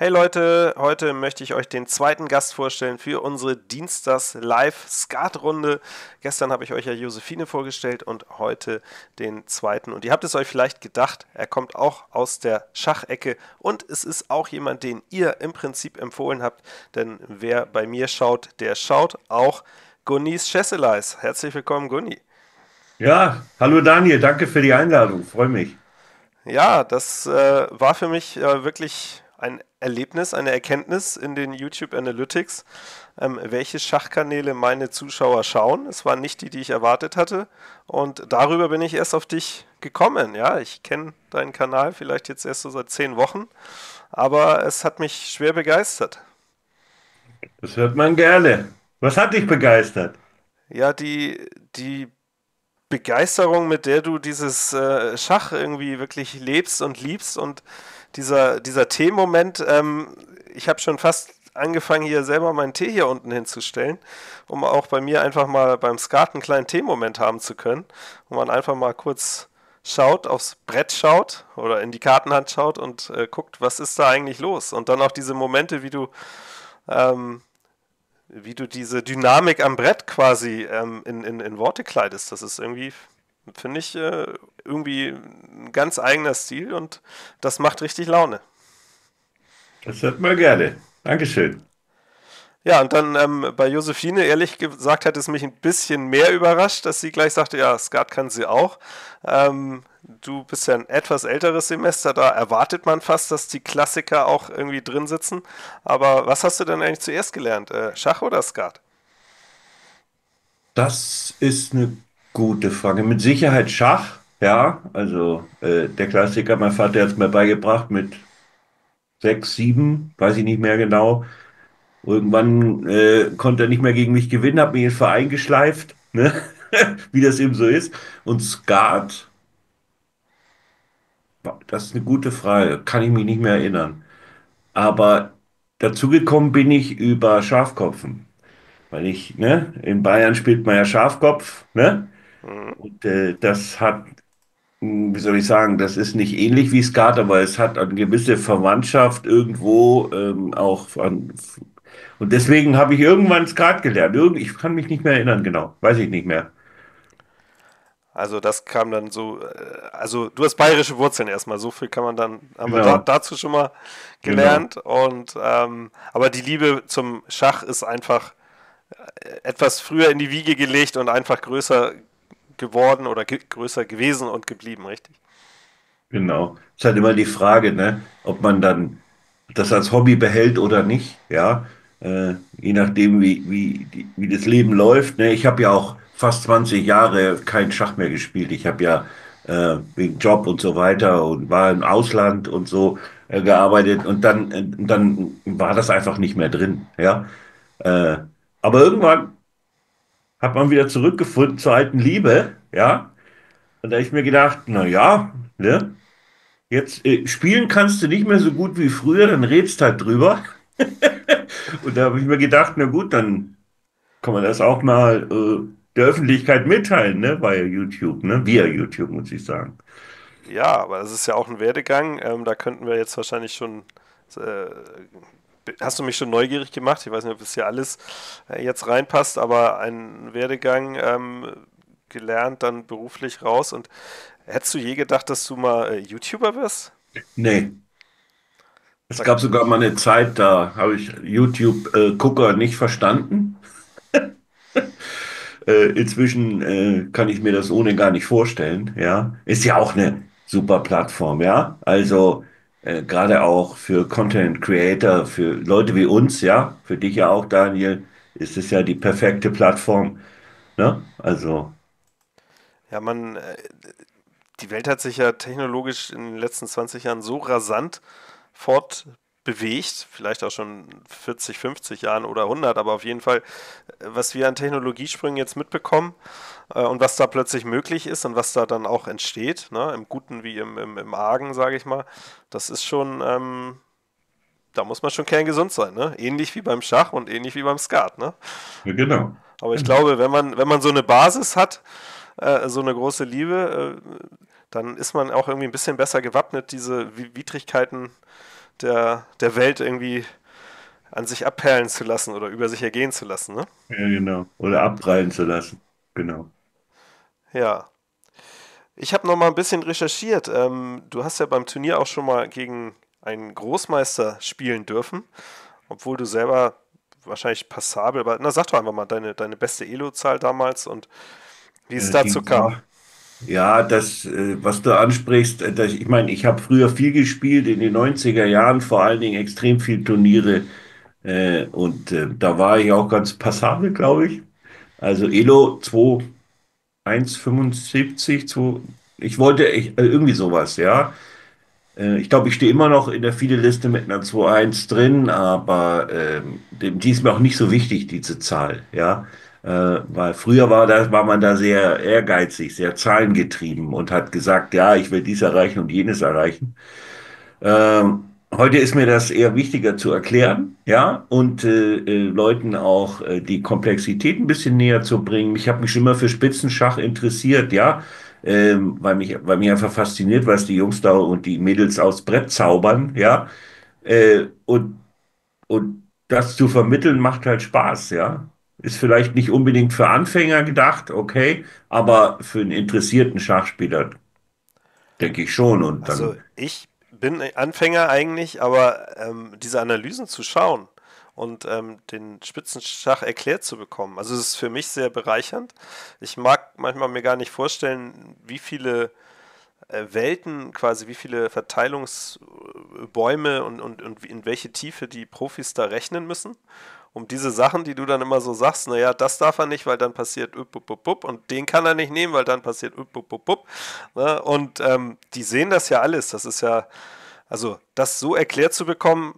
Hey Leute, heute möchte ich euch den zweiten Gast vorstellen für unsere Dienstags-Live-Skat-Runde. Gestern habe ich euch ja Josefine vorgestellt und heute den zweiten. Und ihr habt es euch vielleicht gedacht, er kommt auch aus der Schachecke und es ist auch jemand, den ihr im Prinzip empfohlen habt. Denn wer bei mir schaut, der schaut auch Gunnis Chessalyze. Herzlich willkommen, Gunni. Ja, hallo Daniel, danke für die Einladung, freue mich. Ja, das war für mich wirklich ein Erlebnis, eine Erkenntnis in den YouTube Analytics, welche Schachkanäle meine Zuschauer schauen. Es waren nicht die, die ich erwartet hatte. Und darüber bin ich erst auf dich gekommen. Ja, ich kenne deinen Kanal vielleicht jetzt erst so seit 10 Wochen, aber es hat mich schwer begeistert. Das hört man gerne. Was hat dich begeistert? Ja, die Begeisterung, mit der du dieses Schach irgendwie wirklich lebst und liebst, und dieser Tee-Moment, ich habe schon fast angefangen, hier selber meinen Tee hier unten hinzustellen, um auch bei mir einfach mal beim Skat einen kleinen Tee-Moment haben zu können, wo man einfach mal kurz schaut, aufs Brett schaut oder in die Kartenhand schaut und guckt, was ist da eigentlich los? Und dann auch diese Momente, wie du diese Dynamik am Brett quasi in Worte kleidest, das ist irgendwie, finde ich, irgendwie ein ganz eigener Stil und das macht richtig Laune. Das hört man gerne. Dankeschön. Ja, und dann bei Josefine, ehrlich gesagt, hat es mich ein bisschen mehr überrascht, dass sie gleich sagte, ja, Skat kann sie auch. Du bist ja ein etwas älteres Semester, da erwartet man fast, dass die Klassiker auch irgendwie drin sitzen. Aber was hast du denn eigentlich zuerst gelernt? Schach oder Skat? Das ist eine gute Frage. Mit Sicherheit Schach, ja. Also der Klassiker, mein Vater hat es mir beigebracht mit 6, 7, weiß ich nicht mehr genau. Irgendwann konnte er nicht mehr gegen mich gewinnen, habe mich in den Verein geschleift, ne? Wie das eben so ist. Und Skat, das ist eine gute Frage, kann ich mich nicht mehr erinnern. Aber dazugekommen bin ich über Schafkopfen. Weil ich, ne, in Bayern spielt man ja Schafkopf, ne? Und das hat, wie soll ich sagen, das ist nicht ähnlich wie Skat, aber es hat eine gewisse Verwandtschaft irgendwo auch an. Und deswegen habe ich irgendwann Skat gelernt. Ich kann mich nicht mehr erinnern, genau. Weiß ich nicht mehr. Also das kam dann so, also du hast bayerische Wurzeln erstmal, so viel kann man dann, haben wir dazu schon mal gelernt. Genau. Und aber die Liebe zum Schach ist einfach etwas früher in die Wiege gelegt und einfach größer geworden oder größer gewesen und geblieben, richtig? Genau. Es ist halt immer die Frage, ne, ob man dann das als Hobby behält oder nicht, ja, je nachdem, wie das Leben läuft, ne? Ich habe ja auch fast 20 Jahre kein Schach mehr gespielt, ich habe ja wegen Job und so weiter und war im Ausland und so gearbeitet und dann war das einfach nicht mehr drin, ja, aber irgendwann hat man wieder zurückgefunden zur alten Liebe, ja, und da habe ich mir gedacht, na ja, ne, jetzt spielen kannst du nicht mehr so gut wie früher, dann redst halt drüber. Und da habe ich mir gedacht, na gut, dann kann man das auch mal der Öffentlichkeit mitteilen, ne, bei YouTube, ne, via YouTube, muss ich sagen. Ja, aber das ist ja auch ein Werdegang, da könnten wir jetzt wahrscheinlich schon, hast du mich schon neugierig gemacht, ich weiß nicht, ob das hier alles jetzt reinpasst, aber ein Werdegang gelernt, dann beruflich raus. Und hättest du je gedacht, dass du mal YouTuber wirst? Nee. Es gab sogar mal eine Zeit, da habe ich YouTube-Gucker nicht verstanden. Inzwischen kann ich mir das ohne gar nicht vorstellen. Ja? Ist ja auch eine super Plattform, ja. Also gerade auch für Content Creator, für Leute wie uns, ja, für dich ja auch, Daniel, ist es ja die perfekte Plattform. Ne? Also. Ja, die Welt hat sich ja technologisch in den letzten 20 Jahren so rasant fortbewegt, vielleicht auch schon 40, 50 Jahren oder 100, aber auf jeden Fall, was wir an Technologiesprüngen jetzt mitbekommen und was da plötzlich möglich ist und was da dann auch entsteht, ne, im Guten wie im Argen, sage ich mal, das ist schon, da muss man schon kerngesund sein, ne? Ähnlich wie beim Schach und ähnlich wie beim Skat, ne? Ja, genau. Aber ich glaube, wenn man so eine Basis hat, so eine große Liebe, dann ist man auch irgendwie ein bisschen besser gewappnet, diese Widrigkeiten der Welt irgendwie an sich abperlen zu lassen oder über sich ergehen zu lassen, ne? Ja, genau. Oder abprallen zu lassen. Genau. Ja. Ich habe noch mal ein bisschen recherchiert. Du hast ja beim Turnier auch schon mal gegen einen Großmeister spielen dürfen, obwohl du selber wahrscheinlich passabel, aber na, sag doch einfach mal deine beste Elo-Zahl damals und wie es dazu kam. Ja, das, was du ansprichst, ich meine, ich habe früher viel gespielt in den 90er Jahren, vor allen Dingen extrem viel Turniere und da war ich auch ganz passabel, glaube ich. Also Elo 2,175, irgendwie sowas, ja. Ich glaube, ich stehe immer noch in der Fide-Liste mit einer 2,1 drin, aber die ist mir auch nicht so wichtig, diese Zahl, ja. Weil früher war man da sehr ehrgeizig, sehr zahlengetrieben und hat gesagt, ja, ich will dies erreichen und jenes erreichen. Heute ist mir das eher wichtiger zu erklären, ja, und Leuten auch die Komplexität ein bisschen näher zu bringen. Ich habe mich schon immer für Spitzenschach interessiert, ja, weil mich einfach fasziniert, was die Jungs da und die Mädels aufs Brett zaubern, ja, und das zu vermitteln macht halt Spaß, ja. Ist vielleicht nicht unbedingt für Anfänger gedacht, okay, aber für einen interessierten Schachspieler denke ich schon. Und dann also ich bin Anfänger eigentlich, aber diese Analysen zu schauen und den Spitzenschach erklärt zu bekommen, also es ist für mich sehr bereichernd. Ich mag manchmal mir gar nicht vorstellen, wie viele Welten quasi, wie viele Verteilungsbäume und in welche Tiefe die Profis da rechnen müssen. Um diese Sachen, die du dann immer so sagst, naja, das darf er nicht, weil dann passiert und den kann er nicht nehmen, weil dann passiert ne? Und die sehen das ja alles, das ist ja, also das so erklärt zu bekommen,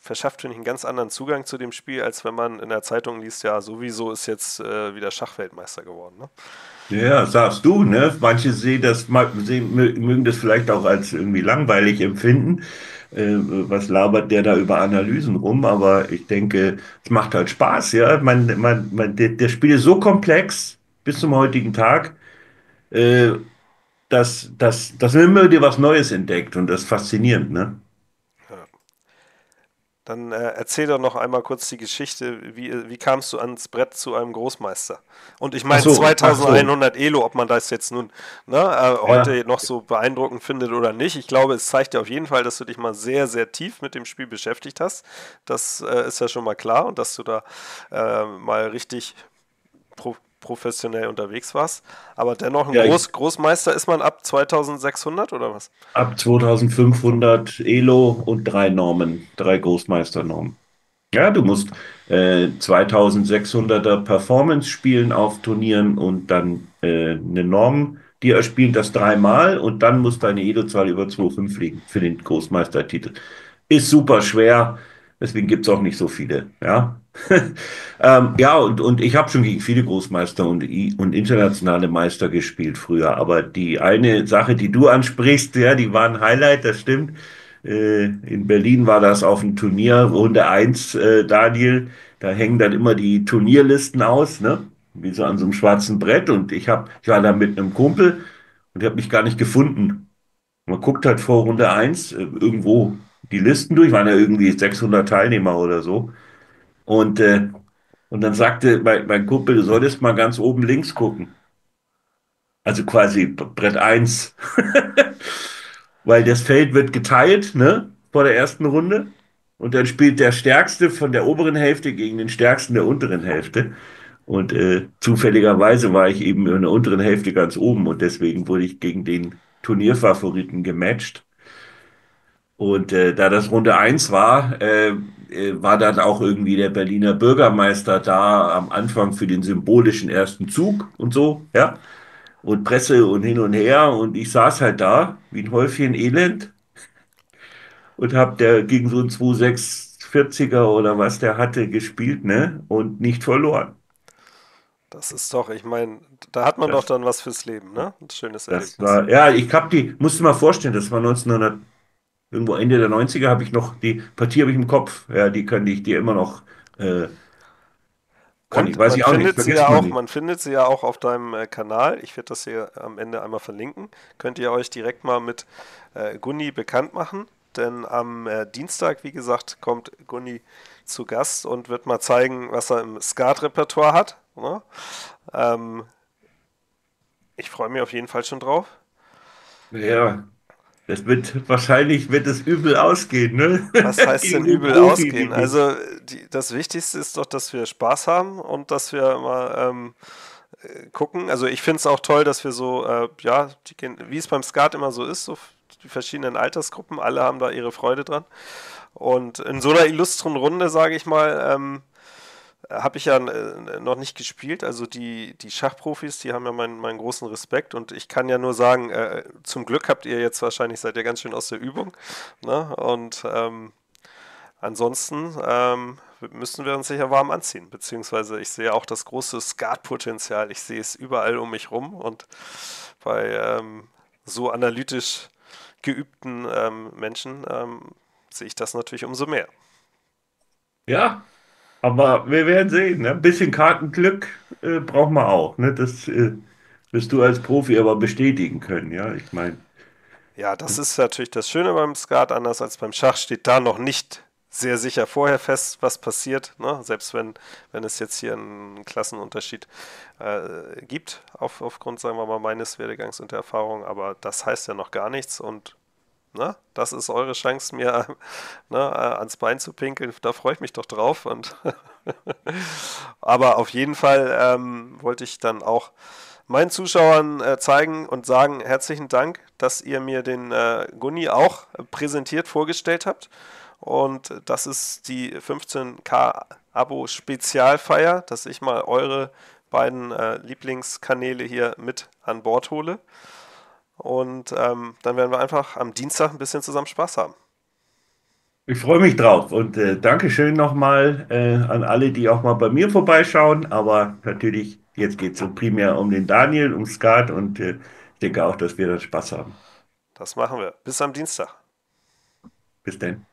verschafft, finde ich, einen ganz anderen Zugang zu dem Spiel, als wenn man in der Zeitung liest, ja, sowieso ist jetzt wieder Schachweltmeister geworden, ne? Ja, sagst du, ne? Manche mögen das vielleicht auch als irgendwie langweilig empfinden. Was labert der da über Analysen rum? Aber ich denke, es macht halt Spaß, ja. Das Spiel ist so komplex bis zum heutigen Tag, dass man immer wieder was Neues entdeckt und das ist faszinierend, ne? Ja. Dann erzähl doch noch einmal kurz die Geschichte. Wie kamst du ans Brett zu einem Großmeister? Und ich meine, 2100 Elo, ob man das jetzt nun heute noch so beeindruckend findet oder nicht. Ich glaube, es zeigt ja auf jeden Fall, dass du dich mal sehr, sehr tief mit dem Spiel beschäftigt hast. Das ist ja schon mal klar und dass du da mal richtig professionell unterwegs warst. Aber dennoch, ein Großmeister ist man ab 2600 oder was? Ab 2500 Elo und 3 Großmeisternormen. Ja, du musst 2600er Performance spielen auf Turnieren und dann eine Norm dir erspielen, das 3-mal und dann muss deine Elo-Zahl über 2,5 liegen für den Großmeistertitel. Ist super schwer, deswegen gibt es auch nicht so viele, ja. Ja, und ich habe schon gegen viele Großmeister und internationale Meister gespielt früher, aber die eine Sache, die du ansprichst, ja, die war ein Highlight, das stimmt. In Berlin war das auf dem Turnier, Runde 1, Daniel, da hängen dann immer die Turnierlisten aus, ne? Wie so an so einem schwarzen Brett und ich war da mit einem Kumpel und ich habe mich gar nicht gefunden. Man guckt halt vor Runde 1 irgendwo die Listen durch, waren ja irgendwie 600 Teilnehmer oder so. Und dann sagte mein Kumpel, du solltest mal ganz oben links gucken. Also quasi Brett 1. Weil das Feld wird geteilt, ne, vor der ersten Runde. Und dann spielt der Stärkste von der oberen Hälfte gegen den Stärksten der unteren Hälfte. Und zufälligerweise war ich eben in der unteren Hälfte ganz oben. Und deswegen wurde ich gegen den Turnierfavoriten gematcht. Und da das Runde 1 war, war dann auch irgendwie der Berliner Bürgermeister da am Anfang für den symbolischen ersten Zug und so, ja, und Presse und hin und her und ich saß halt da wie ein Häufchen Elend und hab der gegen so einen 2640er oder was der hatte gespielt, ne, und nicht verloren. Das ist doch, ich meine, da hat man das, doch dann was fürs Leben, ne, ein schönes Erlebnis. Ja, ich hab musst du mal vorstellen, das war irgendwo Ende der 90er, habe ich noch, die Partie habe ich im Kopf, ja, die kann ich dir immer noch, man findet sie ja auch auf deinem Kanal, ich werde das hier am Ende einmal verlinken, könnt ihr euch direkt mal mit Gunni bekannt machen, denn am Dienstag, wie gesagt, kommt Gunni zu Gast und wird mal zeigen, was er im Skat-Repertoire hat. Ne? Ich freue mich auf jeden Fall schon drauf. Ja, das wird, wahrscheinlich wird es übel ausgehen, ne? Was heißt denn übel ausgehen? Also das Wichtigste ist doch, dass wir Spaß haben und dass wir mal gucken. Also ich finde es auch toll, dass wir so, ja, wie es beim Skat immer so ist, so die verschiedenen Altersgruppen, alle haben da ihre Freude dran. Und in so einer illustren Runde, sage ich mal, habe ich ja noch nicht gespielt, also die Schachprofis, die haben ja meinen großen Respekt und ich kann ja nur sagen, zum Glück habt ihr jetzt wahrscheinlich, seid ihr ganz schön aus der Übung, ne? Und ansonsten müssen wir uns sicher warm anziehen, beziehungsweise ich sehe auch das große Skatpotenzial, ich sehe es überall um mich rum und bei so analytisch geübten Menschen sehe ich das natürlich umso mehr. Ja, aber wir werden sehen, ne? Ein bisschen Kartenglück braucht man auch. Ne? Das wirst du als Profi aber bestätigen können, ja. Ich meine. Ja, das ist natürlich das Schöne beim Skat, anders als beim Schach steht da noch nicht sehr sicher vorher fest, was passiert, ne? Selbst wenn es jetzt hier einen Klassenunterschied gibt, aufgrund, sagen wir mal, meines Werdegangs und der Erfahrung, aber das heißt ja noch gar nichts und ne? Das ist eure Chance, mir ans Bein zu pinkeln. Da freue ich mich doch drauf. Und aber auf jeden Fall wollte ich dann auch meinen Zuschauern zeigen und sagen, herzlichen Dank, dass ihr mir den Gunni auch präsentiert vorgestellt habt. Und das ist die 15K-Abo-Spezialfeier, dass ich mal eure beiden Lieblingskanäle hier mit an Bord hole. Und dann werden wir einfach am Dienstag ein bisschen zusammen Spaß haben. Ich freue mich drauf und Dankeschön nochmal an alle, die auch mal bei mir vorbeischauen. Aber natürlich, jetzt geht es so primär um den Daniel, um Skat und ich denke auch, dass wir da Spaß haben. Das machen wir. Bis am Dienstag. Bis denn.